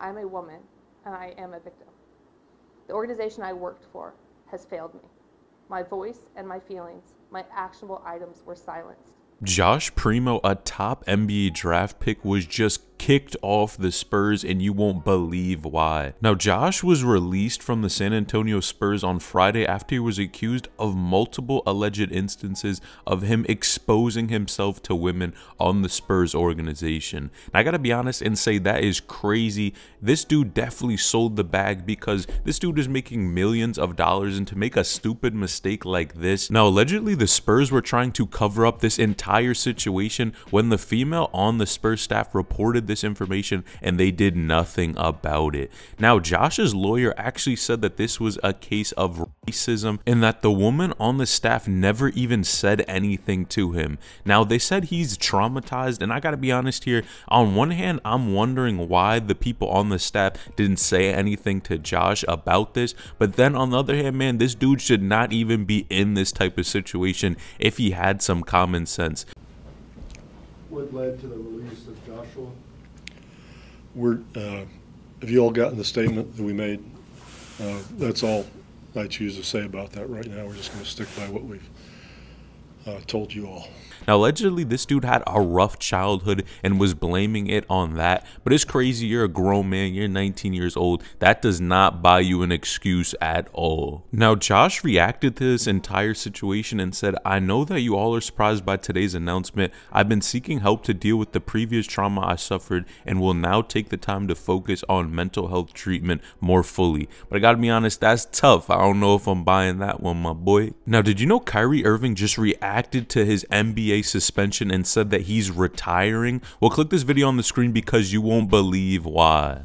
I'm a woman, and I am a victim. The organization I worked for has failed me. My voice and my feelings, my actionable items were silenced. Josh Primo, a top NBA draft pick, was just kicked off the Spurs, and you won't believe why. Now, Josh was released from the San Antonio Spurs on Friday after he was accused of multiple alleged instances of him exposing himself to women on the Spurs organization. Now, I gotta be honest and say that is crazy. This dude definitely sold the bag, because this dude is making millions of dollars, and to make a stupid mistake like this. Now, allegedly, the Spurs were trying to cover up this entire situation when the female on the Spurs staff reported this information, and they did nothing about it. Now, Josh's lawyer actually said that this was a case of racism and that the woman on the staff never even said anything to him. Now, they said he's traumatized, and I gotta be honest here. On one hand, I'm wondering why the people on the staff didn't say anything to Josh about this, but then on the other hand, man, this dude should not even be in this type of situation if he had some common sense. What led to the release of Joshua? Have you all gotten the statement that we made? That's all I choose to say about that right now. We're just going to stick by what we've told you all. Now, allegedly, this dude had a rough childhood and was blaming it on that. But it's crazy. You're a grown man. You're 19 years old. That does not buy you an excuse at all. Now, Josh reacted to this entire situation and said, "I know that you all are surprised by today's announcement. I've been seeking help to deal with the previous trauma I suffered and will now take the time to focus on mental health treatment more fully." But I gotta be honest, that's tough. I don't know if I'm buying that one, my boy. Now, did you know Kyrie Irving just reacted to his NBA suspension and said that he's retiring? Well, click this video on the screen because you won't believe why.